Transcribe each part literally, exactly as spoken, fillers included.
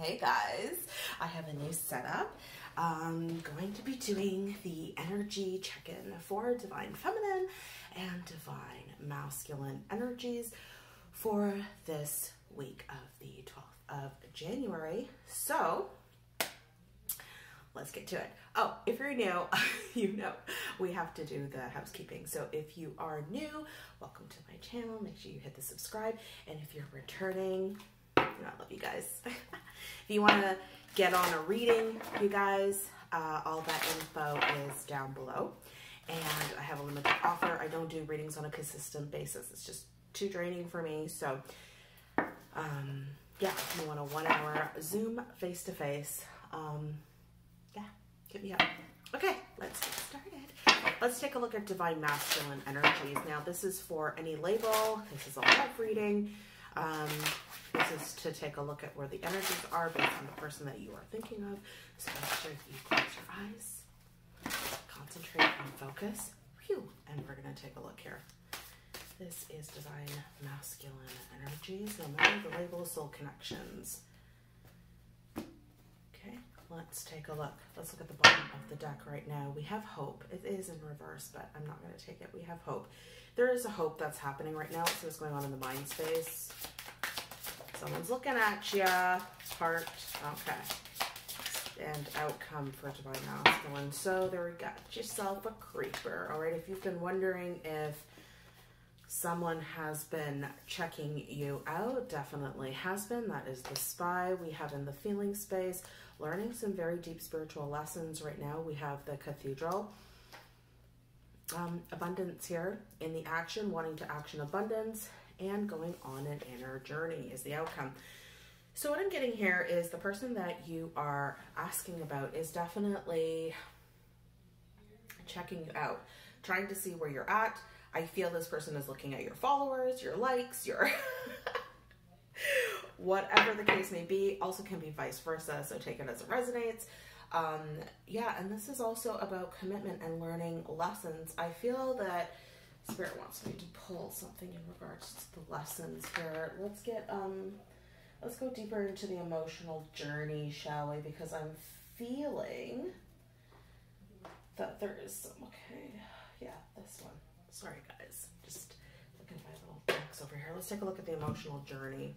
Hey guys, I have a new setup. I'm going to be doing the energy check-in for Divine Feminine and Divine Masculine energies for this week of the twelfth of January. So let's get to it. Oh, if you're new, you know we have to do the housekeeping. So if you are new, welcome to my channel. Make sure you hit the subscribe. And if you're returning, I love you guys. If you want to get on a reading, you guys, uh, all that info is down below. And I have a limited offer. I don't do readings on a consistent basis. It's just too draining for me. So um, yeah, if you want a one-hour Zoom face-to-face, um, Get me up. Okay, let's get started. Let's take a look at Divine Masculine energies. Now, this is for any label. This is a love reading. Um, this is to take a look at where the energies are based on the person that you are thinking of. So make sure you close your eyes, concentrate and focus. Phew. And we're going to take a look here. This is Divine Masculine energies. No matter the label, soul connections. Let's take a look. Let's look at the bottom of the deck right now. We have hope. It is in reverse, but I'm not going to take it. We have hope. There is a hope that's happening right now. It's what's going on in the mind space. Someone's looking at you. Heart. Okay. And outcome for Divine Masculine. So there we got yourself a creeper. All right. If you've been wondering if someone has been checking you out, definitely has been. That is the spy. We have in the feeling space, learning some very deep spiritual lessons right now. We have the cathedral. Um, abundance here in the action, wanting to action abundance and going on an inner journey is the outcome. So what I'm getting here is the person that you are asking about is definitely checking you out, trying to see where you're at. I feel this person is looking at your followers, your likes, your whatever the case may be. Also can be vice versa, so take it as it resonates. Um, yeah, and this is also about commitment and learning lessons. I feel that Spirit wants me to pull something in regards to the lessons here. Let's get, um, let's go deeper into the emotional journey, shall we? Because I'm feeling that there is some, okay, yeah, this one. Sorry guys, just looking at my little box over here. Let's take a look at the emotional journey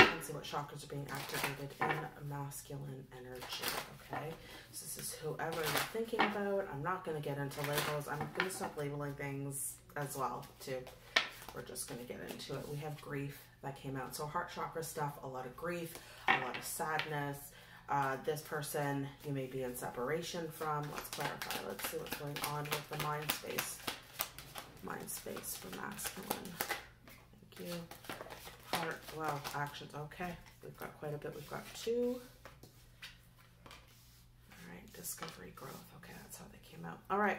and see what chakras are being activated in masculine energy, okay? So this is whoever you're thinking about. I'm not gonna get into labels. I'm gonna stop labeling things as well too. We're just gonna get into it. We have grief that came out. So heart chakra stuff, a lot of grief, a lot of sadness. Uh, this person you may be in separation from. Let's clarify. Let's see what's going on with the mind space. Mind space for masculine. Thank you. Heart. Well, actions. Okay. We've got quite a bit. We've got two. All right. Discovery, growth. Okay. That's how they came out. All right.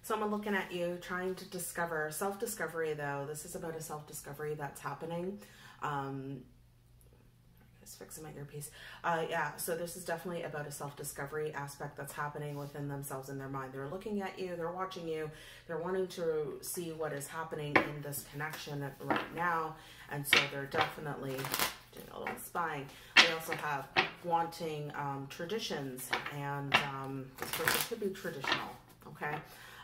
Someone looking at you, trying to discover. Self-discovery, though. This is about a self-discovery that's happening. Um... fixing my earpiece. Uh, yeah, so this is definitely about a self-discovery aspect that's happening within themselves in their mind. They're looking at you, they're watching you, they're wanting to see what is happening in this connection right now, and so they're definitely doing a little spying. We also have wanting um, traditions, and um, this person could be traditional, okay?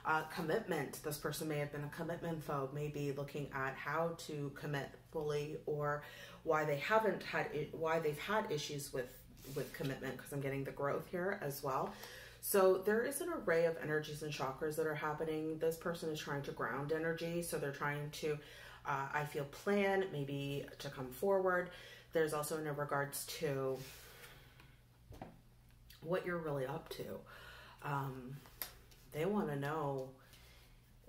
Uh, commitment. This person may have been a commitment phobe, maybe looking at how to commit fully, or why they haven't had it, why they've had issues with with commitment, because I'm getting the growth here as well. So there is an array of energies and chakras that are happening. This person is trying to ground energy, so they're trying to uh, I feel plan, maybe to come forward. There's also in regards to what you're really up to. um, They want to know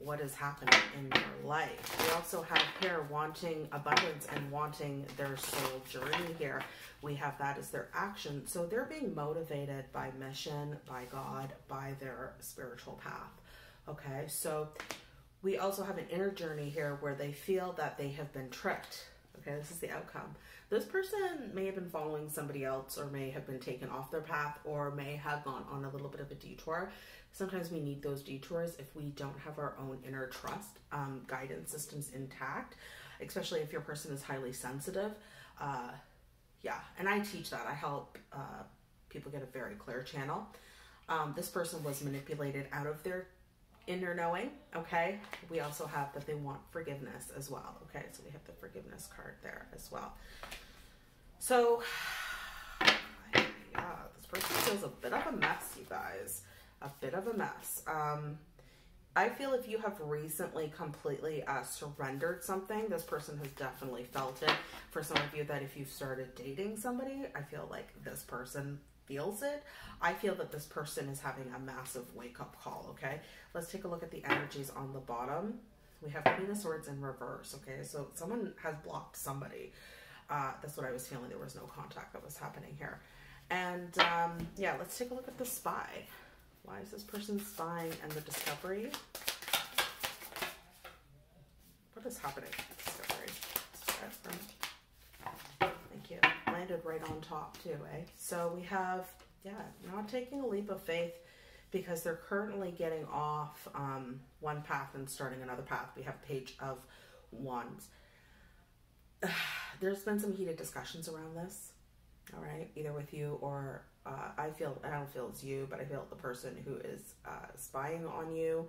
what is happening in your life. We also have here wanting abundance and wanting their soul journey here. We have that as their action. So they're being motivated by mission, by God, by their spiritual path. Okay, so we also have an inner journey here where they feel that they have been tricked. Okay, this is the outcome. This person may have been following somebody else, or may have been taken off their path, or may have gone on a little bit of a detour. Sometimes we need those detours if we don't have our own inner trust, um, guidance systems intact, especially if your person is highly sensitive. Uh, Yeah, and I teach that. I help uh, people get a very clear channel. Um, this person was manipulated out of their inner knowing, okay? We also have that they want forgiveness as well, okay? So we have the forgiveness card there as well. So, yeah, this person feels a bit of a mess, you guys. A bit of a mess. Um, I feel if you have recently completely uh, surrendered something, this person has definitely felt it. For some of you, that if you've started dating somebody, I feel like this person feels it. I feel that this person is having a massive wake-up call, okay? Let's take a look at the energies on the bottom. We have Queen of Swords in reverse, okay? So someone has blocked somebody. Uh, that's what I was feeling. There was no contact that was happening here. And um, yeah, let's take a look at the spy. Why is this person spying? And the discovery? What is happening? Discovery. Thank you. Landed right on top too, eh? So we have, yeah, not taking a leap of faith because they're currently getting off um, one path and starting another path. We have Page of Wands. There's been some heated discussions around this, all right? Either with you or... Uh, I feel, I don't feel it's you, but I feel the person who is uh, spying on you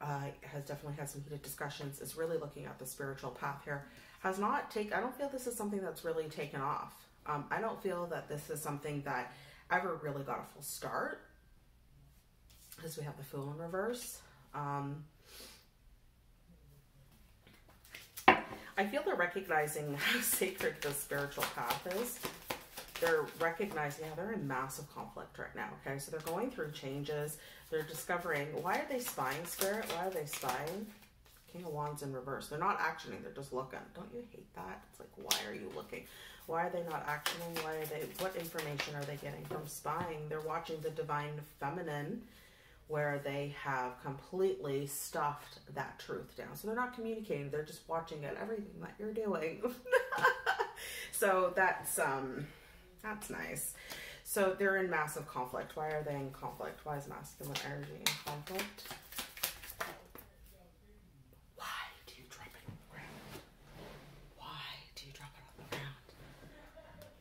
uh, has definitely had some heated discussions, is really looking at the spiritual path here. Has not taken, I don't feel this is something that's really taken off. Um, I don't feel that this is something that ever really got a full start. Because we have the Fool in reverse. Um, I feel they're recognizing how sacred the spiritual path is. They're recognizing, yeah, they're in massive conflict right now, okay? So they're going through changes. They're discovering, why are they spying, Spirit? Why are they spying? King of Wands in reverse. They're not actioning. They're just looking. Don't you hate that? It's like, why are you looking? Why are they not actioning? Why are they, what information are they getting from spying? They're watching the Divine Feminine, where they have completely stuffed that truth down. So they're not communicating. They're just watching at everything that you're doing. So that's... um. That's nice. So they're in massive conflict. Why are they in conflict? Why is masculine energy in conflict? Why do you drop it on the ground? Why do you drop it on the ground?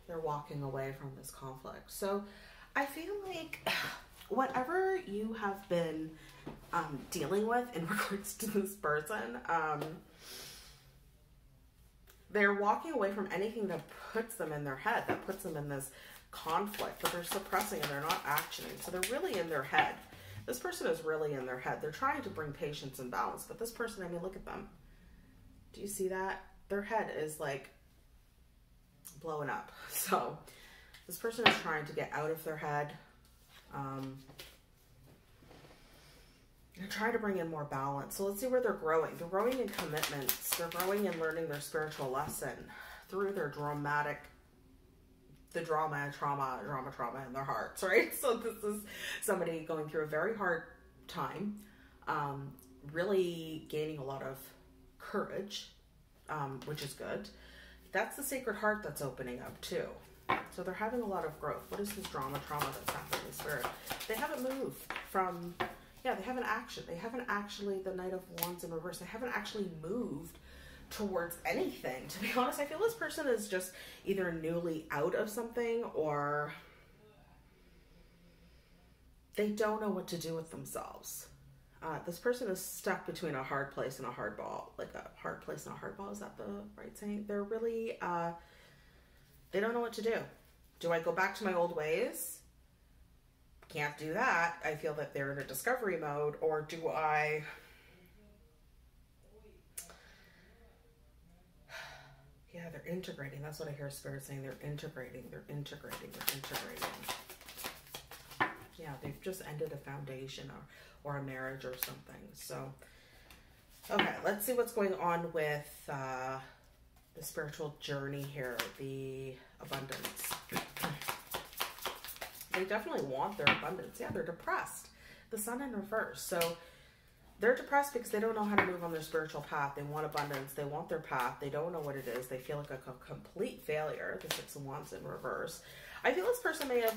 They're walking away from this conflict. So I feel like whatever you have been um, dealing with in regards to this person, um, they're walking away from anything that puts them in their head, that puts them in this conflict, but they're suppressing and they're not actioning. So they're really in their head. This person is really in their head. They're trying to bring patience and balance, but this person, I mean, look at them. Do you see that? Their head is like blowing up. So this person is trying to get out of their head. Um, They're trying to bring in more balance. So let's see where they're growing. They're growing in commitments. They're growing in learning their spiritual lesson through their dramatic, the drama, trauma, drama, trauma in their hearts, right? So this is somebody going through a very hard time, um, really gaining a lot of courage, um, which is good. That's the Sacred Heart that's opening up too. So they're having a lot of growth. What is this drama, trauma that's happening in spirit? They haven't moved from... Yeah, they haven't action. They haven't actually, the Knight of Wands in reverse, they haven't actually moved towards anything. To be honest, I feel this person is just either newly out of something or they don't know what to do with themselves. Uh, this person is stuck between a hard place and a hard ball. Like a hard place and a hard ball, is that the right saying? They're really, uh, they don't know what to do. Do I go back to my old ways? Can't do that. I feel that they're in a discovery mode. Or do I yeah they're integrating. That's what I hear Spirit saying. They're integrating, they're integrating, they're integrating. Yeah, they've just ended a foundation or, or a marriage or something. So okay, let's see what's going on with uh, the spiritual journey here, the abundance. They definitely want their abundance. Yeah, they're depressed. The Sun in reverse. So they're depressed because they don't know how to move on their spiritual path. They want abundance. They want their path. They don't know what it is. They feel like a complete failure. The Six of Wands in reverse. I feel this person may have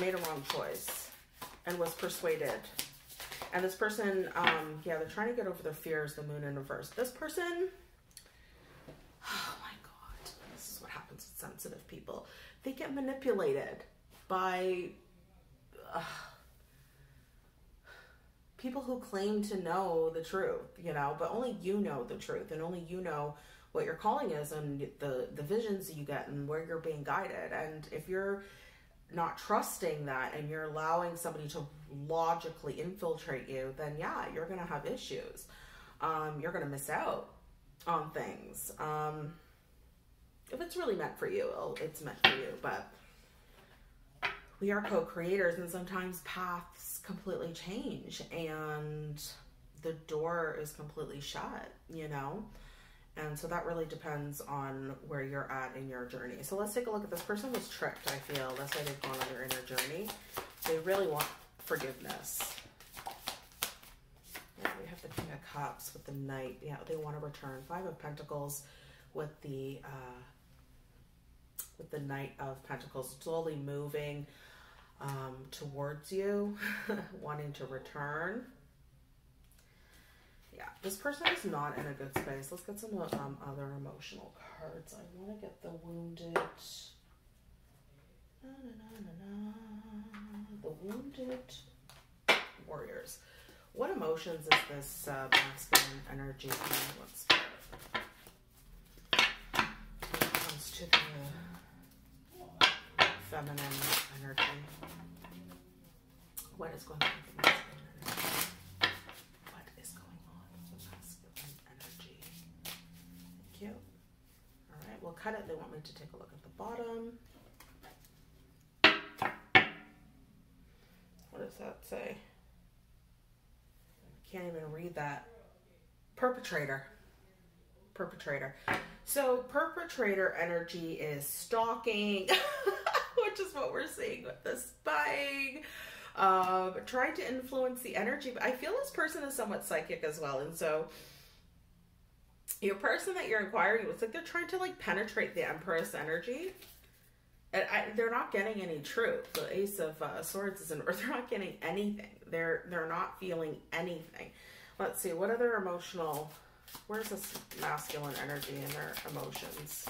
made a wrong choice and was persuaded. And this person, um, yeah, they're trying to get over their fears. The Moon in reverse. This person, oh my God, this is what happens with sensitive people. they get manipulated by uh, people who claim to know the truth, you know, but only you know the truth, and only you know what your calling is and the, the visions you get and where you're being guided. And if you're not trusting that and you're allowing somebody to logically infiltrate you, then yeah, you're going to have issues. Um, you're going to miss out on things. Um, if it's really meant for you, it's meant for you, but we are co-creators, and sometimes paths completely change and the door is completely shut, you know? And so that really depends on where you're at in your journey. So let's take a look at this person was tricked, I feel. That's why they've gone on their inner journey. They really want forgiveness. Yeah, we have the King of Cups with the Knight. Yeah, they want to return. Five of Pentacles with the uh, with the Knight of Pentacles, slowly moving um, towards you, wanting to return. Yeah, this person is not in a good space. Let's get some um, other emotional cards. I want to get the wounded. Na, na, na, na, na. The wounded warriors. What emotions is this uh, masculine energy in? Let's get it. When it comes to the feminine energy, what is going on with the masculine energy? We'll cut it. They want me to take a look at the bottom. What does that say? Can't even read that. Perpetrator. Perpetrator. So perpetrator energy is stalking, which is what we're seeing with the spying. Uh, trying to influence the energy. But I feel this person is somewhat psychic as well. And so your person that you're inquiring with, like they're trying to like penetrate the Empress energy, and I, they're not getting any truth. The Ace of uh, Swords is an earth. They're not getting anything. They're they're not feeling anything. Let's see, what are their emotional? Where's this masculine energy in their emotions?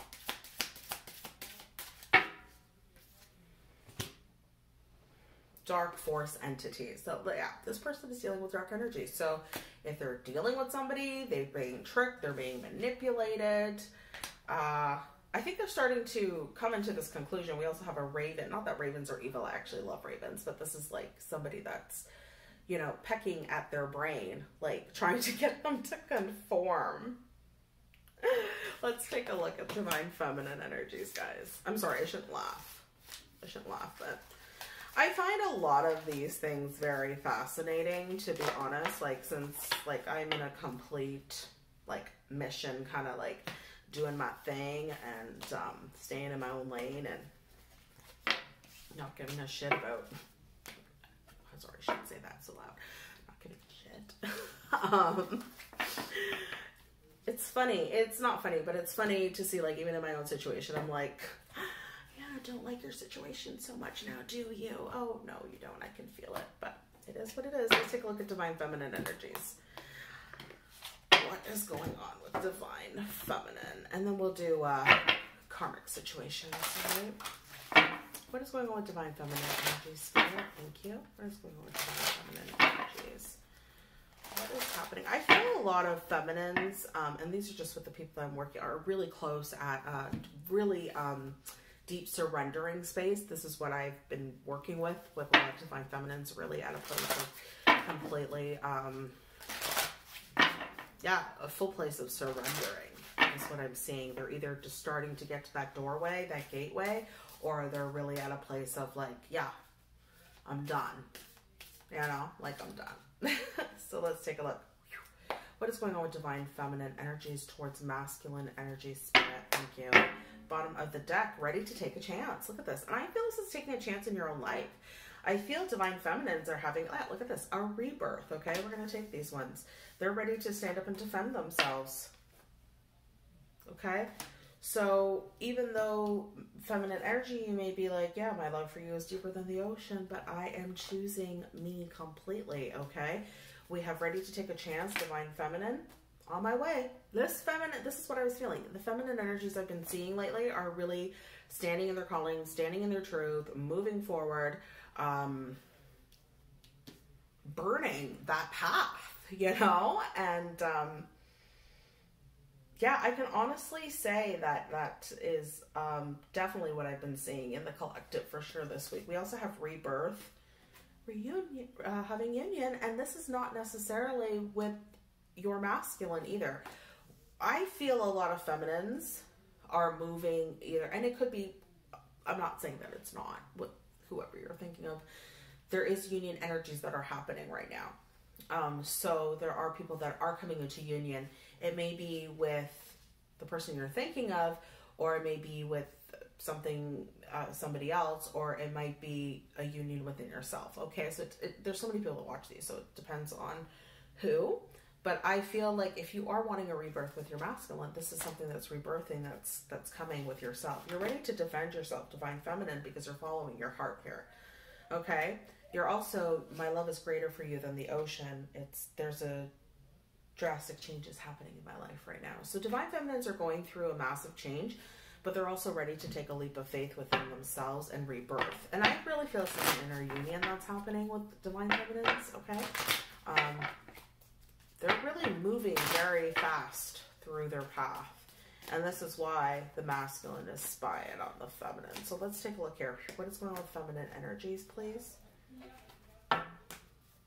Dark force entities. So yeah, this person is dealing with dark energy. So if they're dealing with somebody, they're being tricked, they're being manipulated. Uh, I think they're starting to come into this conclusion. We also have a raven. Not that ravens are evil. I actually love ravens, but this is like somebody that's, you know, pecking at their brain, like trying to get them to conform. Let's take a look at divine feminine energies, guys. I'm sorry, I shouldn't laugh. I shouldn't laugh, but I find a lot of these things very fascinating, to be honest, like since like I'm in a complete like mission, kind of like doing my thing and um, staying in my own lane and not giving a shit about, I'm sorry, I shouldn't say that so loud, not giving a shit. um, it's funny, it's not funny, but it's funny to see like even in my own situation, I'm like, don't like your situation so much now, do you? Oh no, you don't. I can feel it, but it is what it is. Let's take a look at divine feminine energies. What is going on with divine feminine? And then we'll do uh, karmic situations, right? What is going on with divine feminine energies, Spirit? Thank you. What is going on with divine feminine energies? What is happening? I feel a lot of feminines, um, and these are just with the people that I'm working are really close at, uh, really, um, deep surrendering space. This is what I've been working with, with a lot of divine feminines, really at a place of completely, um, yeah, a full place of surrendering is what I'm seeing. They're either just starting to get to that doorway, that gateway, or they're really at a place of like, yeah, I'm done, you know, like I'm done. So let's take a look. What is going on with divine feminine energies towards masculine energy, Spirit? Thank you. Bottom of the deck, ready to take a chance. Look at this. And I feel this is taking a chance in your own life. I feel divine feminines are having, ah, look at this, a rebirth, okay? We're going to take these ones. They're ready to stand up and defend themselves, okay? So even though feminine energy, you may be like, yeah, my love for you is deeper than the ocean, but I am choosing me completely, okay? We have ready to take a chance, divine feminine. on my way. This feminine, this is what I was feeling. The feminine energies I've been seeing lately are really standing in their calling, standing in their truth, moving forward, um, burning that path, you know? And, um, yeah, I can honestly say that that is, um, definitely what I've been seeing in the collective for sure this week. We also have rebirth, reunion, uh, having union. And this is not necessarily with your masculine either. I feel a lot of feminines are moving either, and it could be, I'm not saying that it's not with whoever you're thinking of. There is union energies that are happening right now. Um, so there are people that are coming into union. It may be with the person you're thinking of, or it may be with something, uh, somebody else, or it might be a union within yourself. Okay. So it, it, there's so many people that watch these, so it depends on who. But I feel like if you are wanting a rebirth with your masculine, this is something that's rebirthing, that's that's coming with yourself. You're ready to defend yourself, divine feminine, because you're following your heart here, okay? You're also, my love is greater for you than the ocean. It's There's a drastic changes happening in my life right now. So divine feminines are going through a massive change, but they're also ready to take a leap of faith within themselves and rebirth. And I really feel it's an inner union that's happening with divine feminines, okay? Um... They're really moving very fast through their path. And this is why the masculine is spying on the feminine. So let's take a look here. What is going on with feminine energies, please?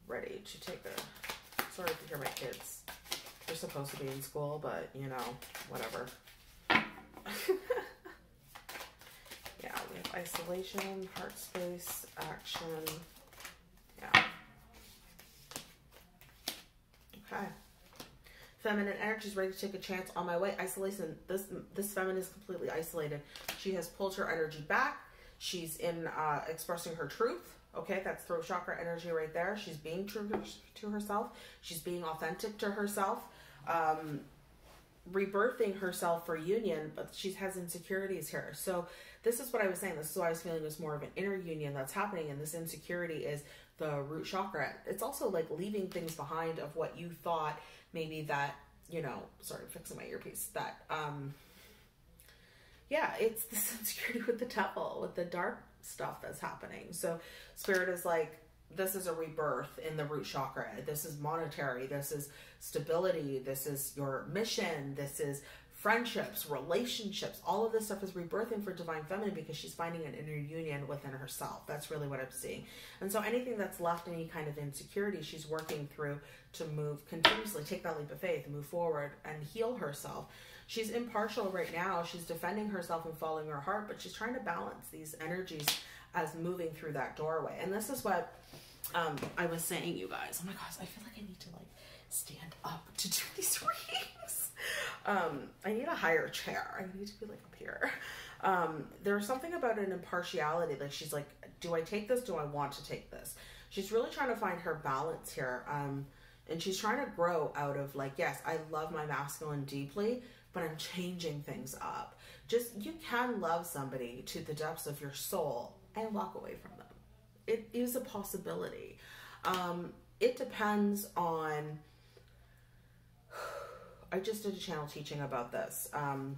Ready to take a... Sorry to hear my kids. They're supposed to be in school, but, you know, whatever. Yeah, we have isolation, heart space, action. Yeah. Okay. Feminine energy is ready to take a chance on my way. Isolation. This this feminine is completely isolated. She has pulled her energy back. She's in uh, expressing her truth. Okay, that's throat chakra energy right there. She's being true to herself. She's being authentic to herself. Um, rebirthing herself for union, but she has insecurities here. So this is what I was saying. This is why I was feeling was more of an inner union that's happening, and this insecurity is the root chakra. It's also like leaving things behind of what you thought maybe that, you know, sorry, I'm fixing my earpiece, that, um, yeah, it's this insecurity with the devil, with the dark stuff that's happening. So spirit is like, this is a rebirth in the root chakra. This is monetary. This is stability. This is your mission. This is friendships, relationships. All of this stuff is rebirthing for divine feminine because she's finding an inner union within herself. That's really what I'm seeing. And so anything that's left, any kind of insecurity, she's working through to move continuously, take that leap of faith, move forward and heal herself. She's impartial right now. She's defending herself and following her heart, but she's trying to balance these energies as moving through that doorway. And this is what um, I was saying, you guys. Oh my gosh, I feel like I need to like stand up to do these readings. Um, I need a higher chair. I need to be like up here. Um, there's something about an impartiality. Like she's like, do I take this? Do I want to take this? She's really trying to find her balance here. Um, and she's trying to grow out of like, yes, I love my masculine deeply, but I'm changing things up. Just, you can love somebody to the depths of your soul and walk away from them. It is a possibility. Um, it depends on, I just did a channel teaching about this. Um,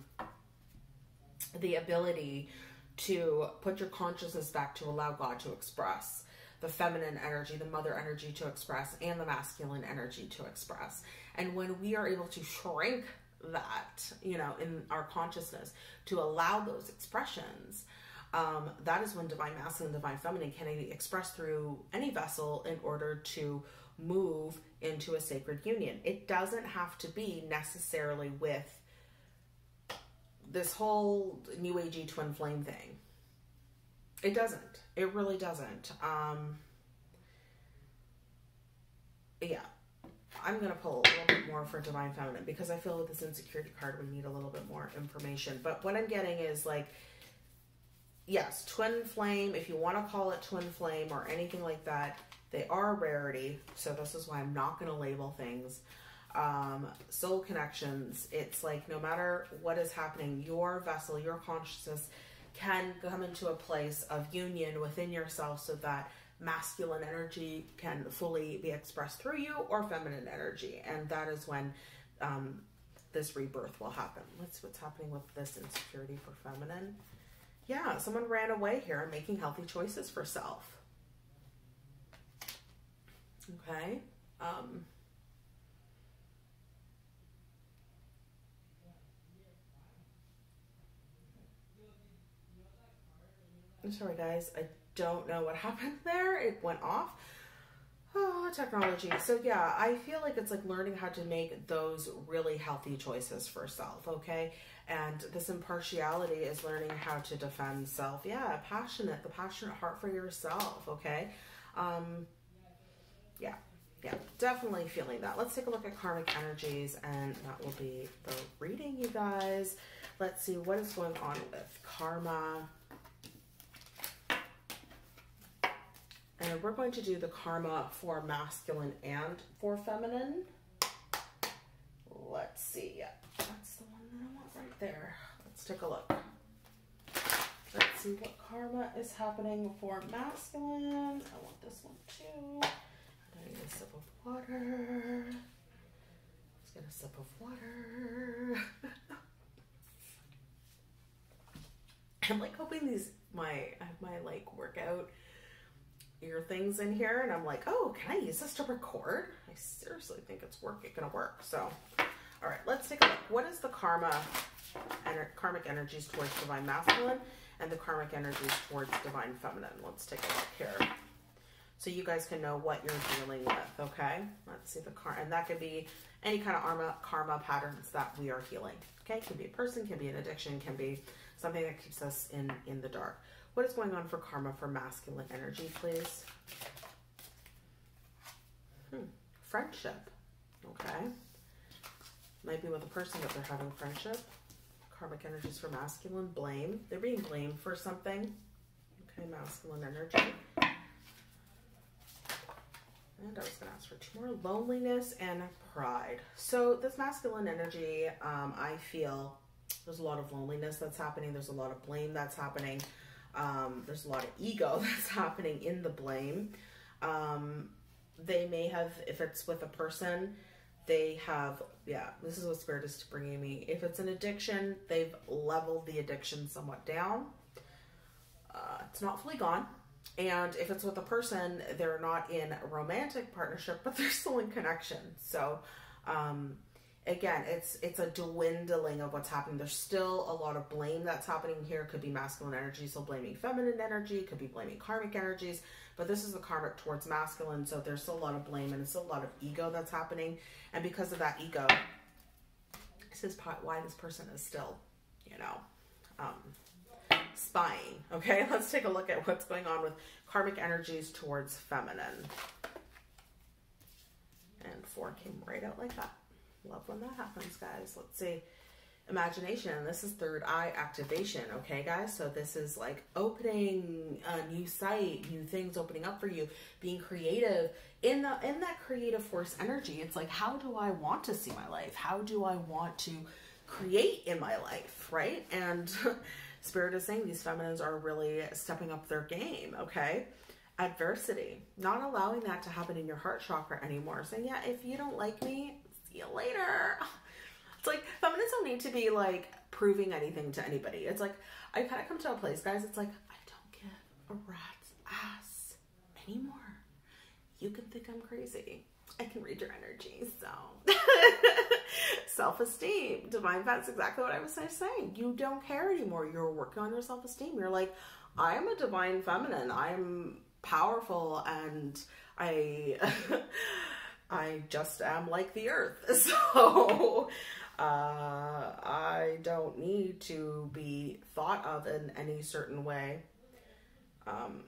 the ability to put your consciousness back to allow God to express the feminine energy, the mother energy to express, and the masculine energy to express. And when we are able to shrink that, you know, in our consciousness to allow those expressions, um, that is when divine masculine, divine feminine can express through any vessel in order to move into a sacred union. It doesn't have to be necessarily with this whole new agey twin flame thing. It doesn't. It really doesn't. Um, yeah. I'm going to pull a little bit more for divine feminine because I feel with this insecurity card, we need a little bit more information. But what I'm getting is like, yes, twin flame, if you want to call it twin flame or anything like that, they are a rarity, so this is why I'm not going to label things. Um, soul connections, it's like no matter what is happening, your vessel, your consciousness can come into a place of union within yourself so that masculine energy can fully be expressed through you or feminine energy. And that is when um, this rebirth will happen. Let's see what's happening with this insecurity for feminine. Yeah, someone ran away here and making healthy choices for self. Okay. Um, I'm sorry, guys. I don't know what happened there. It went off. Oh, technology. So yeah, I feel like it's like learning how to make those really healthy choices for self, okay? And this impartiality is learning how to defend self. Yeah, passionate, the passionate heart for yourself, okay? Um, yeah, yeah, definitely feeling that. Let's take a look at karmic energies, and that will be the reading, you guys. Let's see what is going on with karma. And we're going to do the karma for masculine and for feminine. Let's see. Yeah, that's the one that I want right there. Let's take a look. Let's see what karma is happening for masculine. I want this one too. I need a sip of water. Let's get a sip of water. I'm like hoping these, my, I have my like workout ear things in here, and I'm like, oh, can I use this to record? I seriously think it's work, it's gonna work. So, all right, let's take a look. What is the karma and karmic energies towards divine masculine and the karmic energies towards divine feminine? Let's take a look here, so you guys can know what you're dealing with. Okay, let's see the karma, and that could be any kind of karma, karma patterns that we are healing. Okay, can be a person, can be an addiction, can be something that keeps us in in the dark. What is going on for karma for masculine energy, please? Hmm. Friendship. Okay. Might be with a person that they're having friendship. Karmic energies for masculine. Blame. They're being blamed for something. Okay, masculine energy. And I was going to ask for two more. Loneliness and pride. So this masculine energy, um, I feel there's a lot of loneliness that's happening. There's a lot of blame that's happening. Um, there's a lot of ego that's happening in the blame. Um, they may have, if it's with a person, they have, yeah, this is what Spirit is bringing me. If it's an addiction, they've leveled the addiction somewhat down. Uh, it's not fully gone. And if it's with a person, they're not in a romantic partnership, but they're still in connection. So, um, again, it's it's a dwindling of what's happening. There's still a lot of blame that's happening here. Could be masculine energy, so blaming feminine energy. Could be blaming karmic energies, but this is the karmic towards masculine, so there's still a lot of blame and it's still a lot of ego that's happening. And because of that ego, this is why this person is still, you know, um, spying. Okay, let's take a look at what's going on with karmic energies towards feminine. And four came right out like that. Love when that happens, guys. Let's see. Imagination. This is third eye activation, okay, guys? So this is like opening a new sight, new things opening up for you, being creative. In the in that creative force energy, it's like, how do I want to see my life? How do I want to create in my life, right? And Spirit is saying these feminines are really stepping up their game, okay? Adversity. Not allowing that to happen in your heart chakra anymore. Saying, yeah, if you don't like me, see you later. It's like feminists don't need to be like proving anything to anybody. It's like I kind of come to a place, guys. It's like I don't give a rat's ass anymore. You can think I'm crazy. I can read your energy. So self-esteem, divine. That's exactly what I was saying. You don't care anymore. You're working on your self-esteem. You're like, I'm a divine feminine. I'm powerful, and I. I just am like the earth, so uh, I don't need to be thought of in any certain way. Um,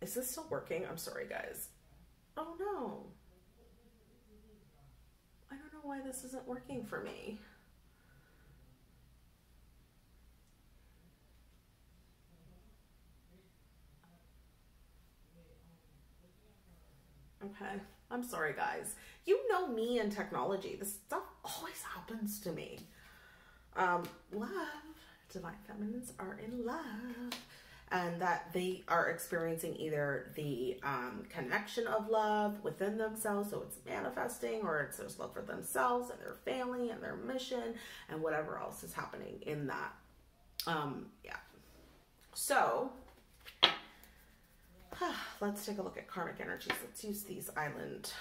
is this still working? I'm sorry, guys. Oh, no. I don't know why this isn't working for me. Okay. I'm sorry, guys. You know me and technology. This stuff always happens to me. Um, love. Divine feminines are in love. and that they are experiencing either the um, connection of love within themselves, so it's manifesting, or it's there's love for themselves and their family and their mission and whatever else is happening in that. Um, yeah. So let's take a look at karmic energies. Let's use these island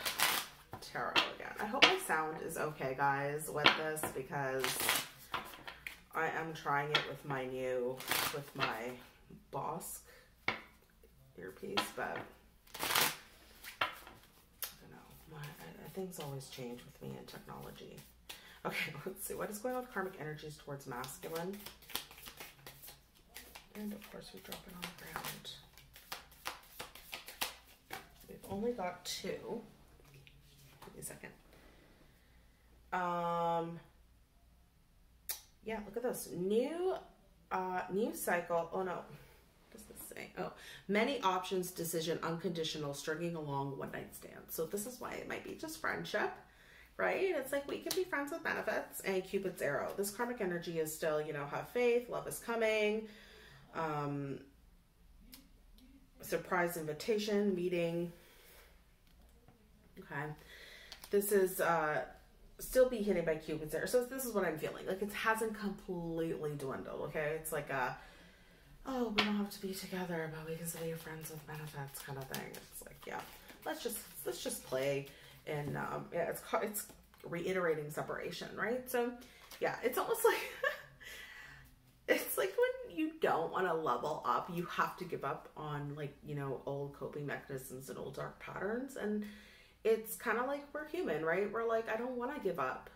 tarot again. I hope my sound is okay, guys, with this, because I am trying it with my new, with my Bosch earpiece, but I don't know. My, I, things always change with me and technology. Okay, let's see. What is going on with karmic energies towards masculine? And of course, we drop it on the ground. We've only got two. Give me a second. Um, yeah, look at this. New, uh, new cycle. Oh no, what's this saying? Oh, many options, decision, unconditional, stringing along, one night stand. So this is why it might be just friendship, right? It's like, we can be friends with benefits, and Cupid's arrow. This karmic energy is still, you know, have faith, love is coming. Um, surprise invitation, meeting. Okay. This is, uh, still be hidden by Cupid's arrow. So this is what I'm feeling. Like, it hasn't completely dwindled. Okay. It's like a, oh, we don't have to be together, but we can still be friends with benefits kind of thing. It's like, yeah, let's just, let's just play. And, um, yeah, it's, it's reiterating separation, right? So yeah, it's almost like, it's like when you don't want to level up, you have to give up on, like, you know, old coping mechanisms and old dark patterns. And it's kind of like, we're human, right? We're like, I don't want to give up.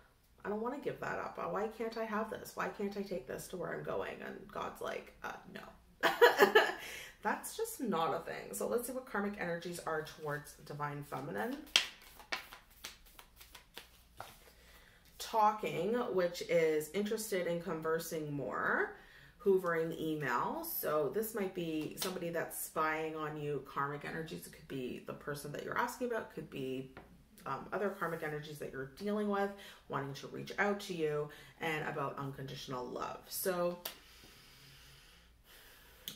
I don't want to give that up. Why can't I have this? Why can't I take this to where I'm going? And God's like, uh, no, that's just not a thing. So let's see what karmic energies are towards divine feminine. Talking, which is interested in conversing more, hoovering email. So this might be somebody that's spying on you, karmic energies. It could be the person that you're asking about. It could be um, other karmic energies that you're dealing with, wanting to reach out to you, and about unconditional love. So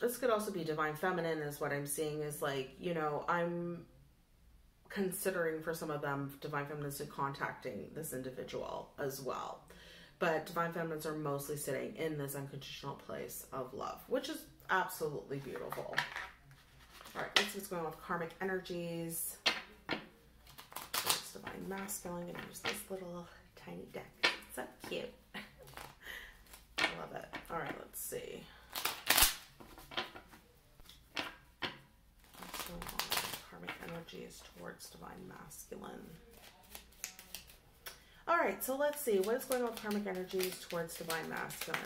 this could also be divine feminine, is what I'm seeing, is like, you know, I'm considering for some of them, divine feminists are contacting this individual as well. But divine feminists are mostly sitting in this unconditional place of love, which is absolutely beautiful. All right, let's see what's going on with karmic energies. There's divine masculine. I'm going to use this little tiny deck. It's so cute. I love it. All right, let's see. What's going on with karmic energies towards divine masculine? All right, so let's see. What is going on with karmic energies towards divine masculine?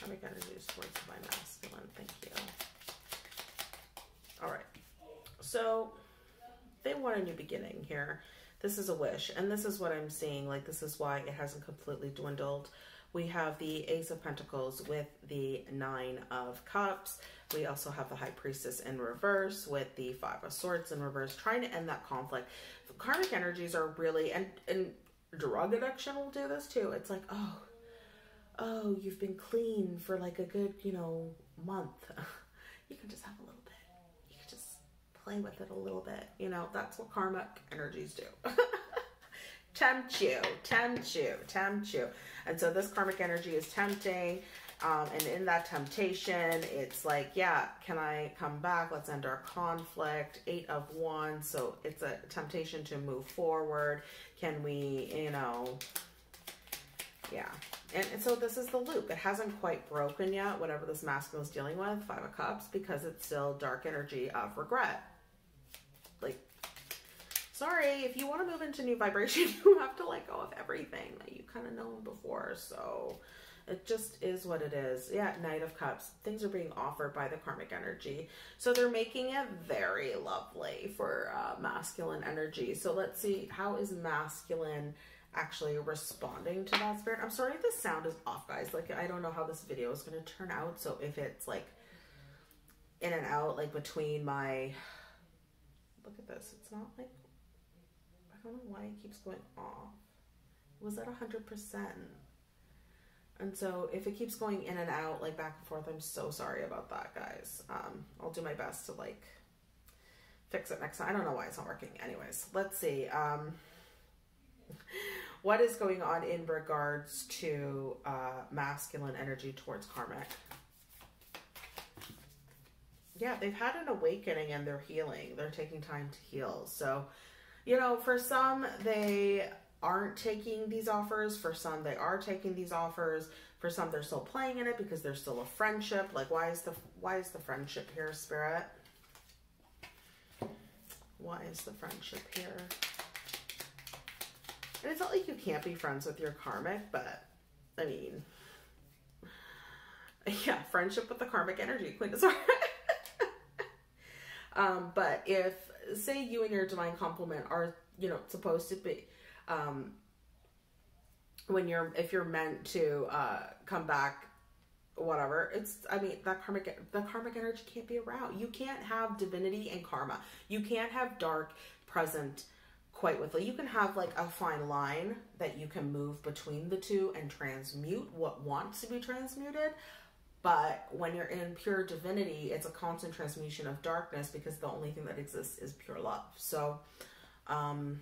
Karmic energies towards divine masculine. Thank you. All right. So they want a new beginning here. This is a wish, and this is what I'm seeing. Like, this is why it hasn't completely dwindled. We have the Ace of Pentacles with the Nine of Cups. We also have the High Priestess in reverse with the Five of Swords in reverse, trying to end that conflict. Karmic energies are really, and, and drug addiction will do this too. It's like, oh, oh, you've been clean for like a good, you know, month. You can just have a little bit. You can just play with it a little bit. You know, that's what karmic energies do. Tempt you, tempt you, tempt you. And so this karmic energy is tempting. Um, and in that temptation, it's like, yeah, can I come back? Let's end our conflict. Eight of Wands. So it's a temptation to move forward. Can we, you know, yeah. And, and so this is the loop. It hasn't quite broken yet, whatever this masculine is dealing with, Five of Cups, because it's still dark energy of regret. Like, sorry, if you want to move into new vibration, you have to let go of everything that you kind of know before. So it just is what it is. Yeah, Knight of Cups. Things are being offered by the karmic energy. So they're making it very lovely for uh, masculine energy. So let's see, how is masculine actually responding to that spirit? I'm sorry if the sound is off, guys. Like, I don't know how this video is going to turn out. So if it's like in and out, like between my, look at this. It's not like, I don't know why it keeps going off. Was that one hundred percent? And so if it keeps going in and out, like back and forth, I'm so sorry about that, guys. Um, I'll do my best to like fix it next time. I don't know why it's not working. Anyways, let's see. Um, what is going on in regards to uh, masculine energy towards karmic? Yeah, they've had an awakening and they're healing. They're taking time to heal. So, you know, for some, they aren't taking these offers. For some, they are taking these offers. For some, they're still playing in it because there's still a friendship. Like, why is the, why is the friendship here, Spirit? Why is the friendship here? And it's not like you can't be friends with your karmic, but, I mean, yeah, friendship with the karmic energy, Queen of Swords. Um, but if, say, you and your divine complement are, you know, supposed to be, um, when you're, if you're meant to, uh, come back, whatever, it's, I mean, that karmic, the karmic energy can't be around. You can't have divinity and karma. You can't have dark present quite with, you can have like a fine line that you can move between the two and transmute what wants to be transmuted. But when you're in pure divinity, it's a constant transmutation of darkness because the only thing that exists is pure love. So, um,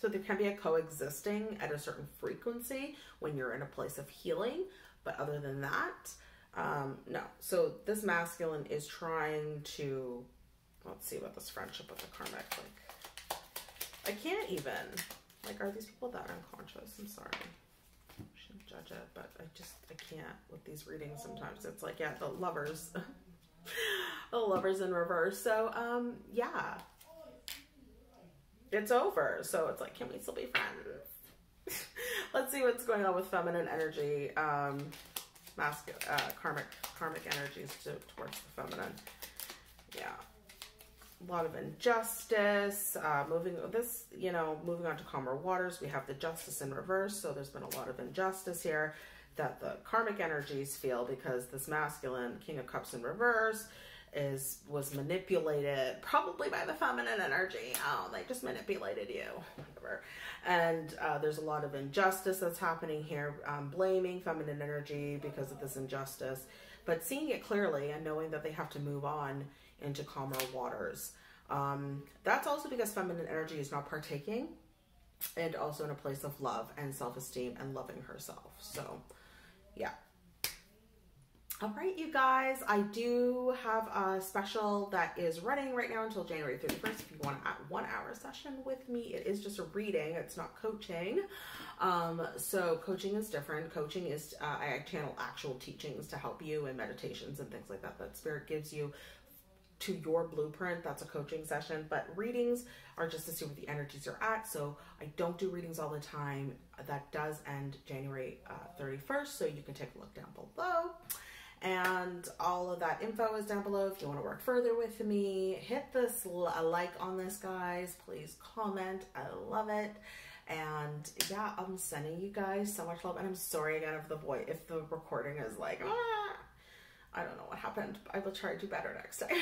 so there can be a coexisting at a certain frequency when you're in a place of healing. But other than that, um, no. So this masculine is trying to, let's see what this friendship with the karmic, like, I can't even, like, are these people that unconscious? I'm sorry. Shouldn't judge it, but I just, I can't with these readings sometimes. It's like, yeah, the lovers, the lovers in reverse. So, um, yeah, it's over. So it's like, can we still be friends? Let's see what's going on with feminine energy, um, masculine, uh, karmic, karmic energies to, towards the feminine. Yeah. A lot of injustice, uh, moving this, you know, moving on to calmer waters, we have the justice in reverse. So there's been a lot of injustice here that the karmic energies feel because this masculine King of Cups in reverse is, was manipulated probably by the feminine energy. Oh, they just manipulated you, whatever. And uh, there's a lot of injustice that's happening here, um, blaming feminine energy because of this injustice, but seeing it clearly and knowing that they have to move on into calmer waters. Um, that's also because feminine energy is not partaking and also in a place of love and self-esteem and loving herself. So yeah. All right, you guys, I do have a special that is running right now until January thirty-first. If you want a one hour session with me, it is just a reading. It's not coaching. Um, so coaching is different. Coaching is, uh, I channel actual teachings to help you and meditations and things like that, that Spirit gives you to your blueprint. That's a coaching session, but readings are just to see what the energies are at. So I don't do readings all the time. That does end January thirty-first. So you can take a look down below, and all of that info is down below. If you want to work further with me, hit this a like on this, guys, please comment. I love it. And yeah, I'm sending you guys so much love, and I'm sorry again if the voice, if the recording is like, ah, I don't know what happened. I will try to do better next time.